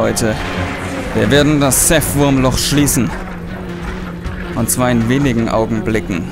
Leute. Wir werden das SEF-Wurmloch schließen. Und zwar in wenigen Augenblicken.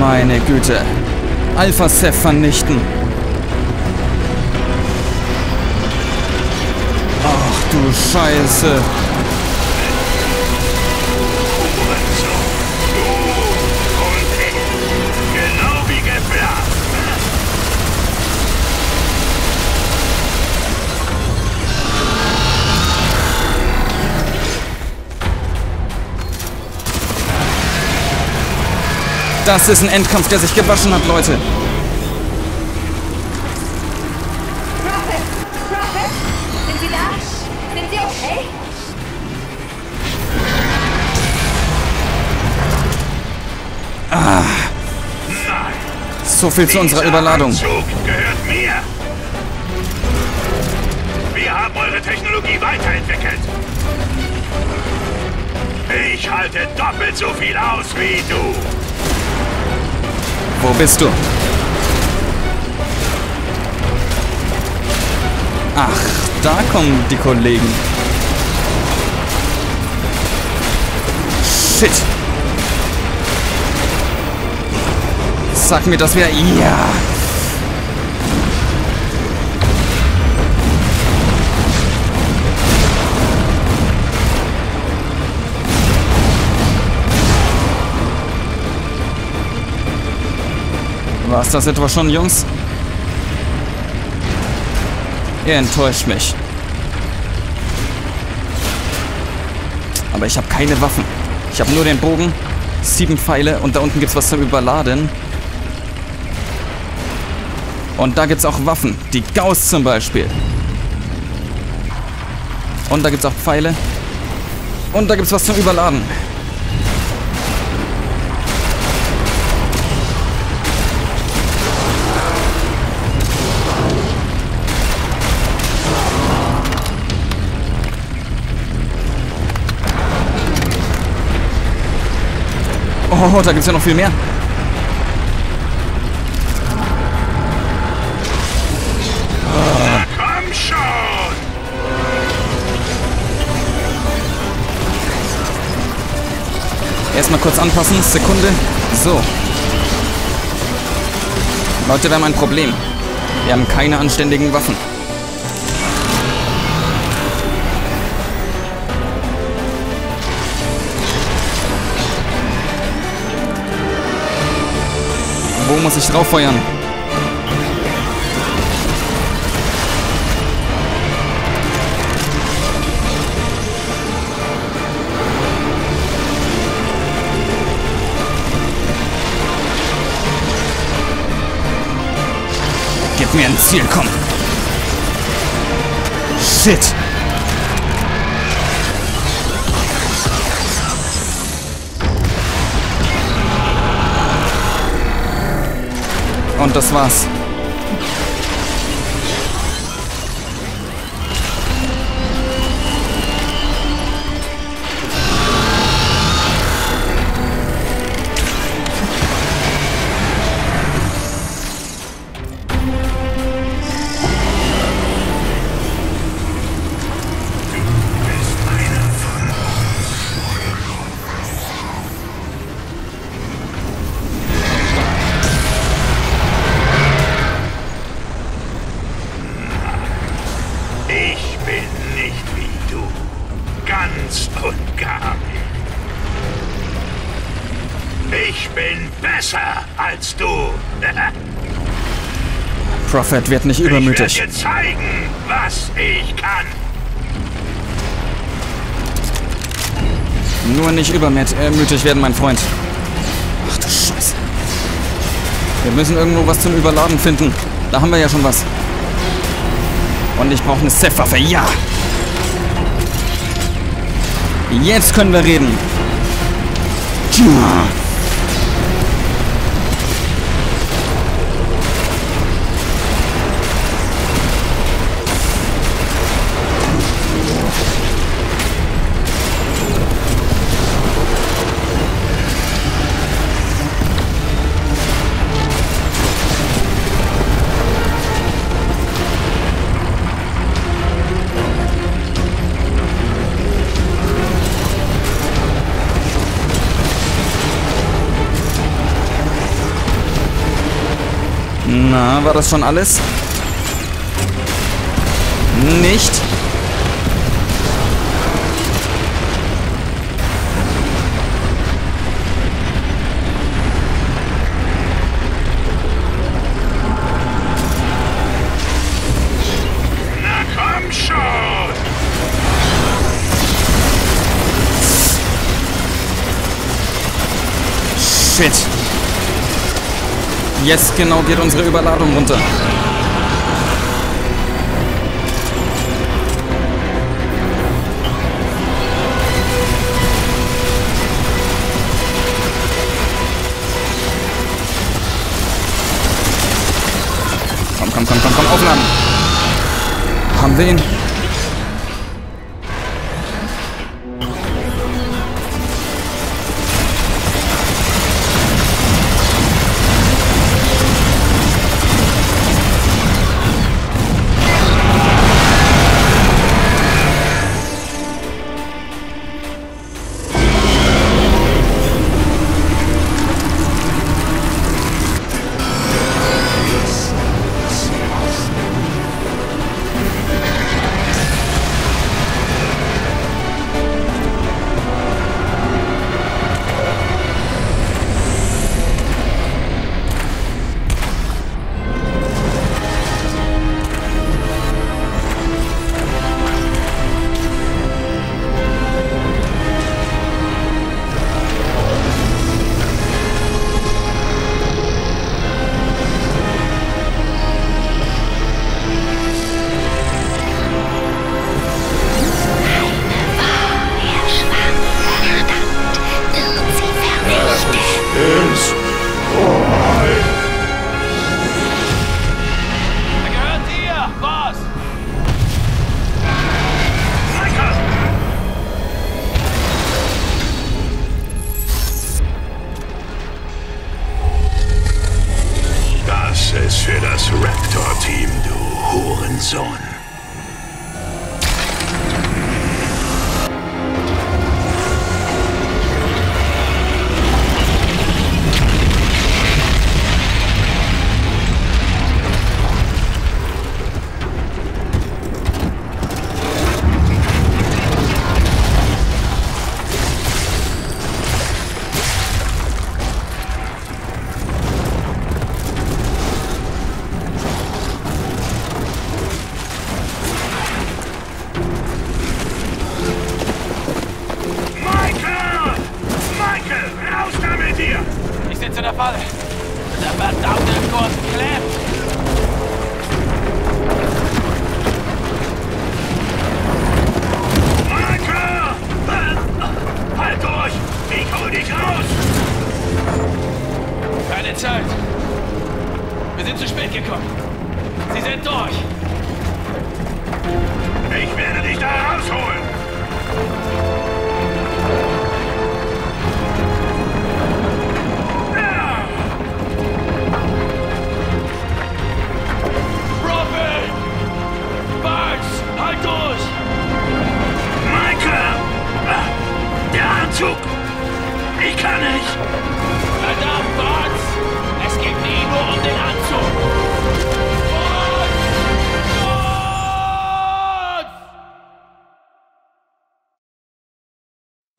Meine Güte. Alpha-Chef vernichten. Ach du Scheiße. Das ist ein Endkampf, der sich gewaschen hat, Leute. Prophet! Prophet! Sind Sie da? Sind Sie okay? Ah. Nein. So viel zu unserer Überladung. Dieser Anzug gehört mir. Wir haben eure Technologie weiterentwickelt. Ich halte doppelt so viel aus wie du. Wo bist du? Ach, da kommen die Kollegen. Shit. Sag mir, dass wir... Ja. War es das etwa schon, Jungs? Ihr enttäuscht mich. Aber ich habe keine Waffen. Ich habe nur den Bogen, 7 Pfeile und da unten gibt es was zum Überladen. Und da gibt es auch Waffen. Die Gauss zum Beispiel. Und da gibt es auch Pfeile. Und da gibt es was zum Überladen. Oh, da gibt's ja noch viel mehr. Na komm schon! Erstmal kurz anpassen, Sekunde. So. Leute, wir haben ein Problem. Wir haben keine anständigen Waffen. Wo muss ich drauf feuern? Gib mir ein Ziel, komm! Shit! Und das war's. Prophet wird nicht übermütig. Ich werde dir zeigen, was ich kann. Nur nicht übermütig werden, mein Freund. Ach du Scheiße. Wir müssen irgendwo was zum Überladen finden. Da haben wir ja schon was. Und ich brauche eine SEF-Waffe. Ja! Jetzt können wir reden. Tja. Na, war das schon alles? Nicht? Na komm schon! Shit! Jetzt genau geht unsere Überladung runter. Komm, komm, komm, komm, komm, aufladen. Haben wir ihn?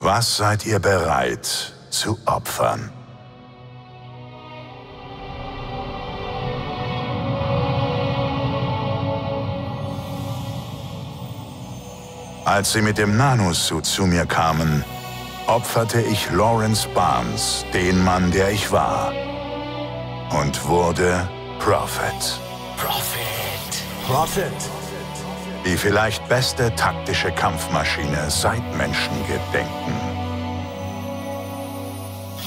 Was seid ihr bereit zu opfern? Als sie mit dem Nanosuit zu mir kamen, opferte ich Lawrence Barnes, den Mann, der ich war, und wurde Prophet. Die vielleicht beste taktische Kampfmaschine seit Menschengedenken.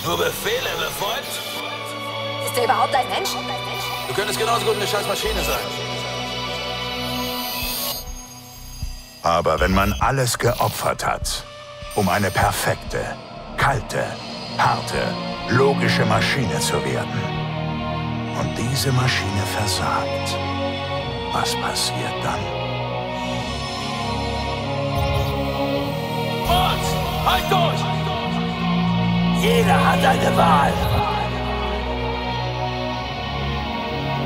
Nur Befehle befolgt? Ist der überhaupt ein Mensch? Du könntest genauso gut eine Scheißmaschine sein. Aber wenn man alles geopfert hat, um eine perfekte, kalte, harte, logische Maschine zu werden, und diese Maschine versagt, was passiert dann? Mord! Halt durch! Jeder hat eine Wahl!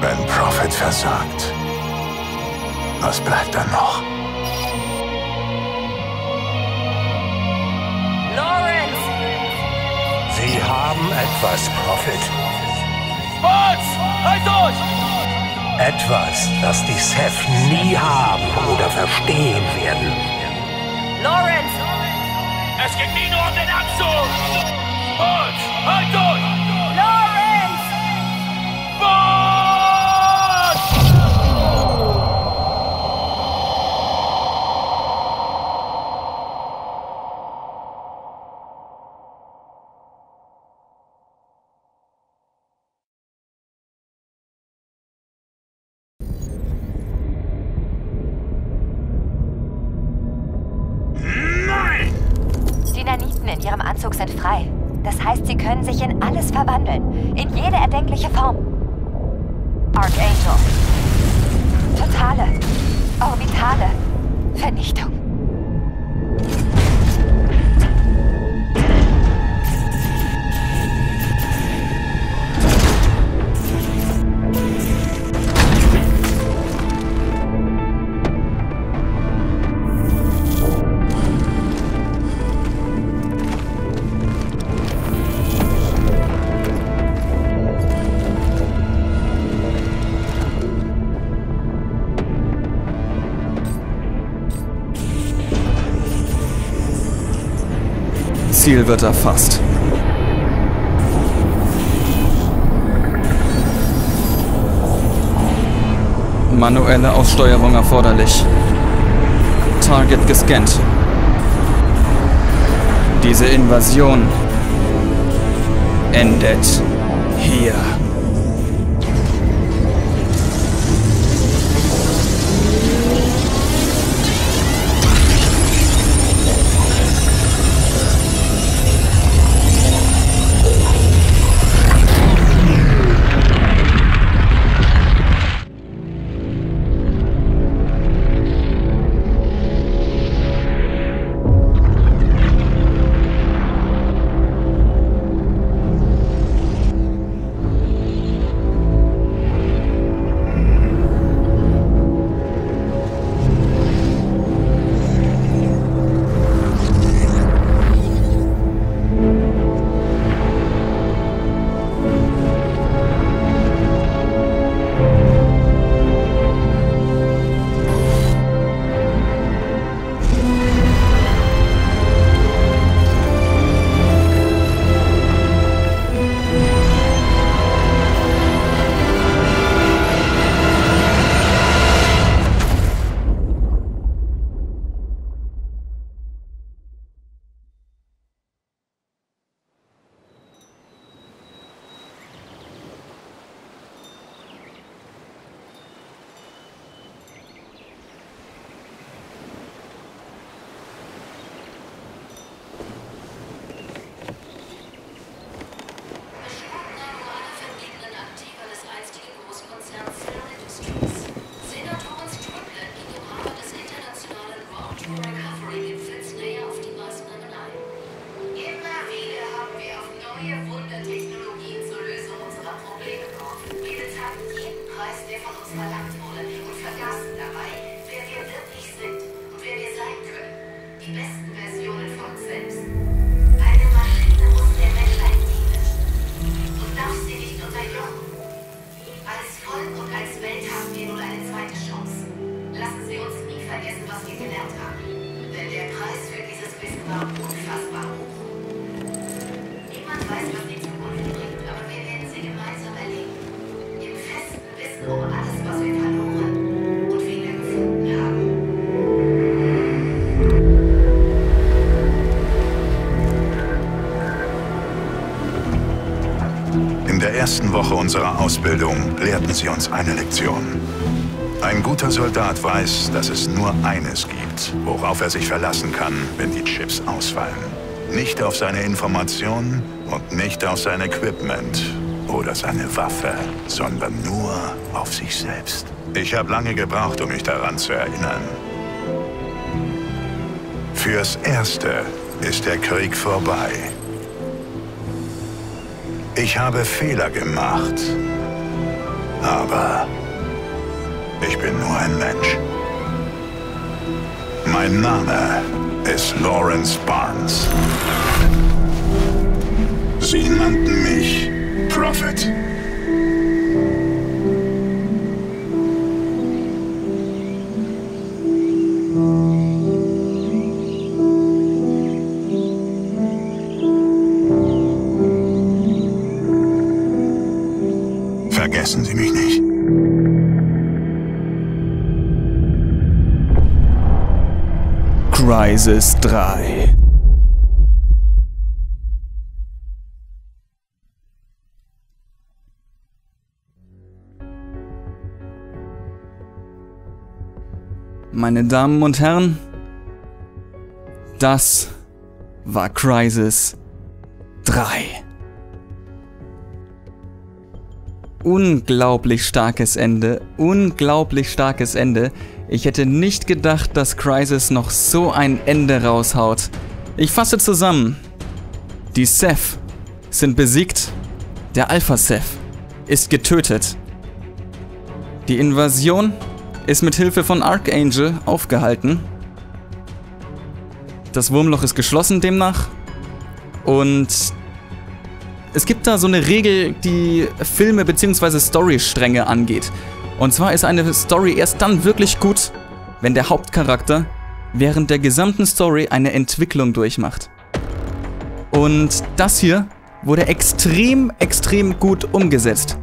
Wenn Prophet versagt, was bleibt dann noch? Lawrence! Sie haben etwas, Prophet. Mord! Halt durch! Etwas, das die SEF nie haben oder verstehen werden. Lawrence! Es geht nie nur um den Abzug! Bolt! Halt durch! Lawrence! Verwandeln. In jede erdenkliche Form. Archangel. Totale. Orbitale. Vernichtung. Ziel wird erfasst. Manuelle Aussteuerung erforderlich. Target gescannt. Diese Invasion endet hier. Was wir gelernt haben. Denn der Preis für dieses Wissen war unfassbar hoch. ersten Woche unserer Ausbildung lehrten sie uns eine Lektion. Ein guter Soldat weiß, dass es nur eines gibt, worauf er sich verlassen kann, wenn die Chips ausfallen. Nicht auf seine Informationen und nicht auf sein Equipment oder seine Waffe, sondern nur auf sich selbst. Ich habe lange gebraucht, um mich daran zu erinnern. Fürs Erste ist der Krieg vorbei. Ich habe Fehler gemacht, aber ich bin nur ein Mensch. Mein Name ist Lawrence Barnes. Sie nannten mich Prophet. Vergessen Sie mich nicht. Crysis 3. Meine Damen und Herren, das war Crysis 3. Unglaublich starkes Ende, unglaublich starkes Ende. Ich hätte nicht gedacht, dass Crysis noch so ein Ende raushaut. Ich fasse zusammen. Die SEF sind besiegt. Der Alpha-Chef ist getötet. Die Invasion ist mit Hilfe von Archangel aufgehalten. Das Wurmloch ist geschlossen demnach. Und es gibt da so eine Regel, die Filme bzw. Storystränge angeht. Und zwar ist eine Story erst dann wirklich gut, wenn der Hauptcharakter während der gesamten Story eine Entwicklung durchmacht. Und das hier wurde extrem, extrem gut umgesetzt.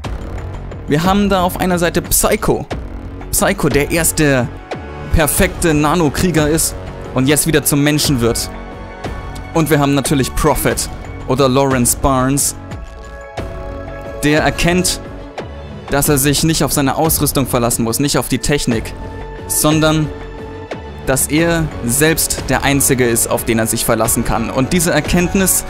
Wir haben da auf einer Seite Psycho. Psycho, der erste perfekte Nanokrieger ist und jetzt wieder zum Menschen wird. Und wir haben natürlich Prophet. Oder Lawrence Barnes, der erkennt, dass er sich nicht auf seine Ausrüstung verlassen muss, nicht auf die Technik, sondern dass er selbst der Einzige ist, auf den er sich verlassen kann. Und diese Erkenntnis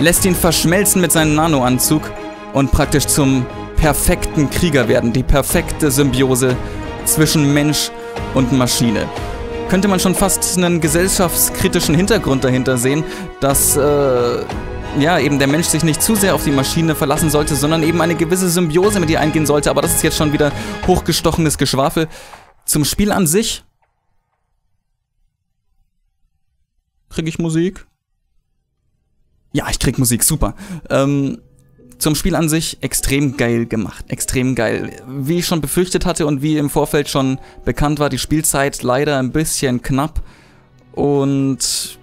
lässt ihn verschmelzen mit seinem Nanoanzug und praktisch zum perfekten Krieger werden, die perfekte Symbiose zwischen Mensch und Maschine. Könnte man schon fast einen gesellschaftskritischen Hintergrund dahinter sehen, dass ja, eben der Mensch sich nicht zu sehr auf die Maschine verlassen sollte, sondern eben eine gewisse Symbiose mit ihr eingehen sollte. Aber das ist jetzt schon wieder hochgestochenes Geschwafel. Zum Spiel an sich. Krieg ich Musik? Ja, ich krieg Musik, super. Zum Spiel an sich extrem geil gemacht, extrem geil. Wie ich schon befürchtet hatte und wie im Vorfeld schon bekannt war, die Spielzeit leider ein bisschen knapp. Und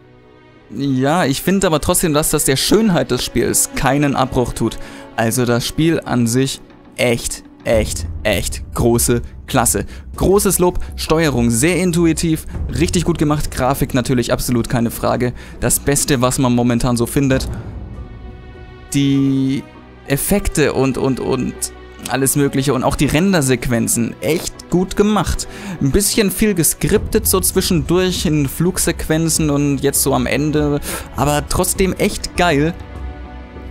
ja, ich finde aber trotzdem, dass das der Schönheit des Spiels keinen Abbruch tut. Also das Spiel an sich echt, echt, echt große Klasse. Großes Lob, Steuerung sehr intuitiv, richtig gut gemacht, Grafik natürlich absolut keine Frage. Das Beste, was man momentan so findet. Die Effekte und alles mögliche und auch die Rendersequenzen echt gut gemacht. Ein bisschen viel geskriptet so zwischendurch in Flugsequenzen und jetzt so am Ende, aber trotzdem echt geil.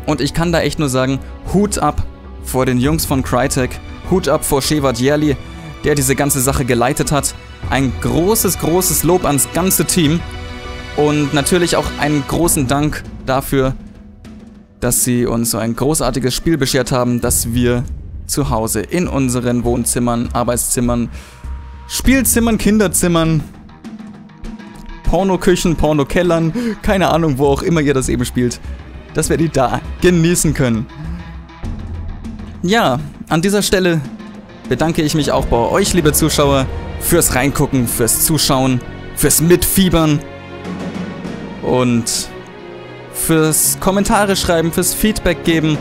Und ich kann da echt nur sagen, Hut ab vor den Jungs von Crytek, Hut ab vor Shevard Yerli, der diese ganze Sache geleitet hat. Ein großes, großes Lob ans ganze Team und natürlich auch einen großen Dank dafür, dass sie uns so ein großartiges Spiel beschert haben, das wir zu Hause in unseren Wohnzimmern, Arbeitszimmern, Spielzimmern, Kinderzimmern, Pornoküchen, Pornokellern, keine Ahnung, wo auch immer ihr das eben spielt, dass wir die da genießen können. Ja, an dieser Stelle bedanke ich mich auch bei euch, liebe Zuschauer, fürs Reingucken, fürs Zuschauen, fürs Mitfiebern und fürs Kommentare schreiben, fürs Feedback geben,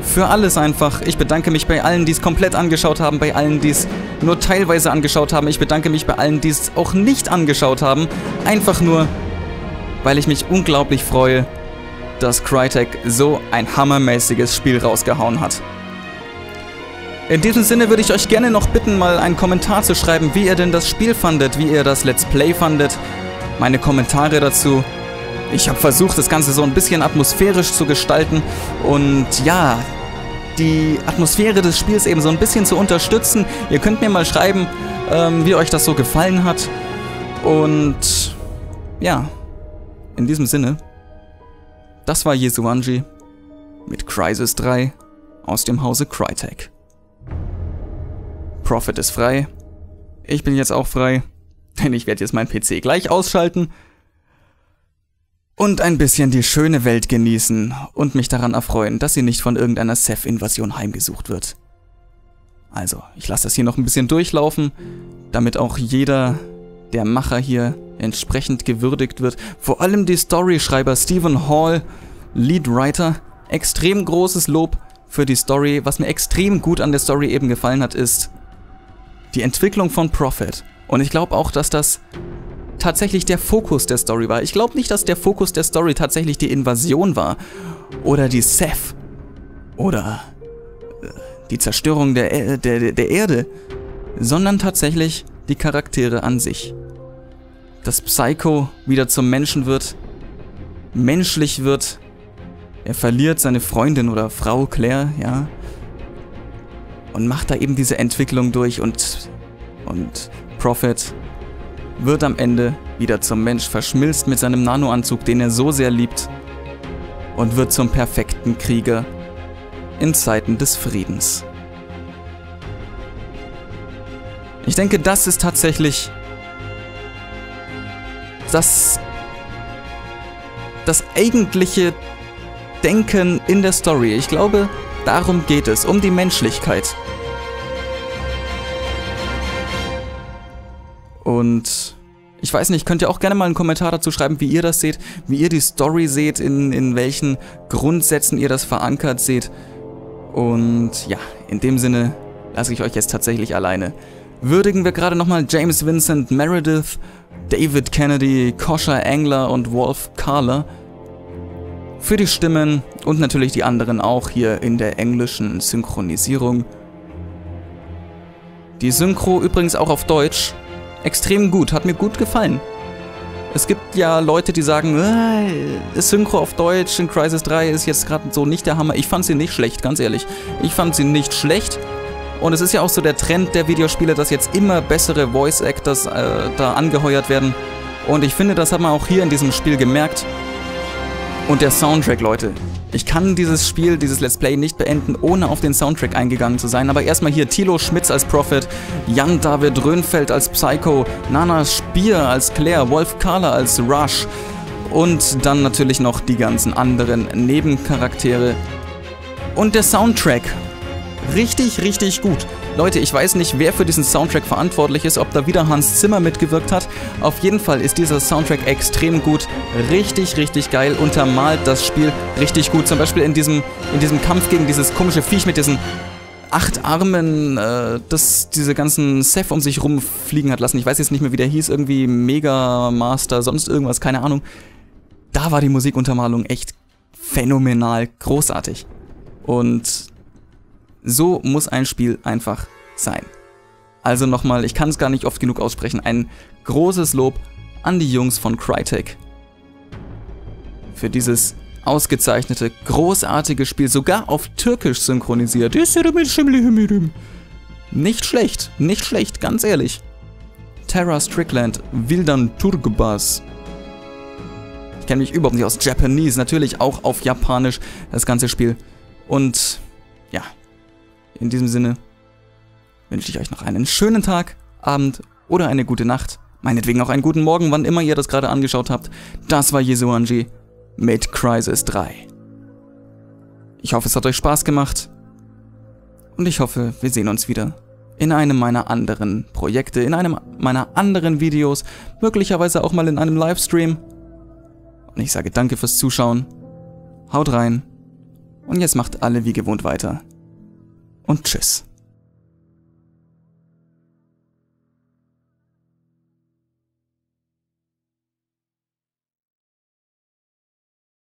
für alles einfach. Ich bedanke mich bei allen, die es komplett angeschaut haben, bei allen, die es nur teilweise angeschaut haben. Ich bedanke mich bei allen, die es auch nicht angeschaut haben. Einfach nur, weil ich mich unglaublich freue, dass Crytek so ein hammermäßiges Spiel rausgehauen hat. In diesem Sinne würde ich euch gerne noch bitten, mal einen Kommentar zu schreiben, wie ihr denn das Spiel fandet, wie ihr das Let's Play fandet, meine Kommentare dazu. Ich habe versucht, das Ganze so ein bisschen atmosphärisch zu gestalten und ja, die Atmosphäre des Spiels eben so ein bisschen zu unterstützen. Ihr könnt mir mal schreiben, wie euch das so gefallen hat. Und ja, in diesem Sinne, das war Yisuanji mit Crysis 3 aus dem Hause Crytek. Prophet ist frei. Ich bin jetzt auch frei, denn ich werde jetzt meinen PC gleich ausschalten und ein bisschen die schöne Welt genießen und mich daran erfreuen, dass sie nicht von irgendeiner SEF-Invasion heimgesucht wird. Also, ich lasse das hier noch ein bisschen durchlaufen, damit auch jeder der Macher hier entsprechend gewürdigt wird. Vor allem die Storyschreiber Stephen Hall, Leadwriter, extrem großes Lob für die Story. Was mir extrem gut an der Story eben gefallen hat, ist die Entwicklung von Prophet. Und ich glaube auch, dass das tatsächlich der Fokus der Story war. Ich glaube nicht, dass der Fokus der Story tatsächlich die Invasion war oder die SEF oder die Zerstörung der Erde, sondern tatsächlich die Charaktere an sich. Dass Psycho wieder zum Menschen wird, menschlich wird, er verliert seine Freundin oder Frau Claire, ja, und macht da eben diese Entwicklung durch und Prophet wird am Ende wieder zum Mensch, verschmilzt mit seinem Nanoanzug, den er so sehr liebt, und wird zum perfekten Krieger in Zeiten des Friedens. Ich denke, das ist tatsächlich das eigentliche Denken in der Story. Ich glaube, darum geht es, um die Menschlichkeit. Und ich weiß nicht, könnt ihr auch gerne mal einen Kommentar dazu schreiben, wie ihr das seht, wie ihr die Story seht, in welchen Grundsätzen ihr das verankert seht. Und ja, in dem Sinne lasse ich euch jetzt tatsächlich alleine. Würdigen wir gerade nochmal James Vincent Meredith, David Kennedy, Koscha Engler und Wolf Carla für die Stimmen und natürlich die anderen auch hier in der englischen Synchronisierung. Die Synchro übrigens auch auf Deutsch. Extrem gut, hat mir gut gefallen. Es gibt ja Leute, die sagen, Synchro auf Deutsch in Crysis 3 ist jetzt gerade so nicht der Hammer. Ich fand sie nicht schlecht, ganz ehrlich. Ich fand sie nicht schlecht. Und es ist ja auch so der Trend der Videospiele, dass jetzt immer bessere Voice Actors da angeheuert werden. Und ich finde, das hat man auch hier in diesem Spiel gemerkt. Und der Soundtrack, Leute. Ich kann dieses Spiel, dieses Let's Play nicht beenden, ohne auf den Soundtrack eingegangen zu sein. Aber erstmal hier Thilo Schmitz als Prophet, Jan David Röhnfeld als Psycho, Nana Spier als Claire, Wolf Kahler als Rush und dann natürlich noch die ganzen anderen Nebencharaktere. Und der Soundtrack. Richtig, richtig gut. Leute, ich weiß nicht, wer für diesen Soundtrack verantwortlich ist, ob da wieder Hans Zimmer mitgewirkt hat. Auf jeden Fall ist dieser Soundtrack extrem gut, richtig, richtig geil, untermalt das Spiel richtig gut. Zum Beispiel in diesem Kampf gegen dieses komische Viech mit diesen 8 Armen, das diese ganzen SEF um sich rumfliegen hat lassen. Ich weiß jetzt nicht mehr, wie der hieß, irgendwie Mega Master, sonst irgendwas, keine Ahnung. Da war die Musikuntermalung echt phänomenal großartig. Und so muss ein Spiel einfach sein. Also nochmal, ich kann es gar nicht oft genug aussprechen, ein großes Lob an die Jungs von Crytek für dieses ausgezeichnete, großartige Spiel, sogar auf Türkisch synchronisiert. Nicht schlecht, ganz ehrlich. Tara Strickland, Wildan Turkbas. Ich kenne mich überhaupt nicht aus Japanese, natürlich auch auf Japanisch, das ganze Spiel. Und ja, in diesem Sinne wünsche ich euch noch einen schönen Tag, Abend oder eine gute Nacht. Meinetwegen auch einen guten Morgen, wann immer ihr das gerade angeschaut habt. Das war Yisuanji mit Crysis 3. Ich hoffe, es hat euch Spaß gemacht. Und ich hoffe, wir sehen uns wieder in einem meiner anderen Projekte, in einem meiner anderen Videos, möglicherweise auch mal in einem Livestream. Und ich sage danke fürs Zuschauen. Haut rein. Und jetzt macht alle wie gewohnt weiter. Und tschüss.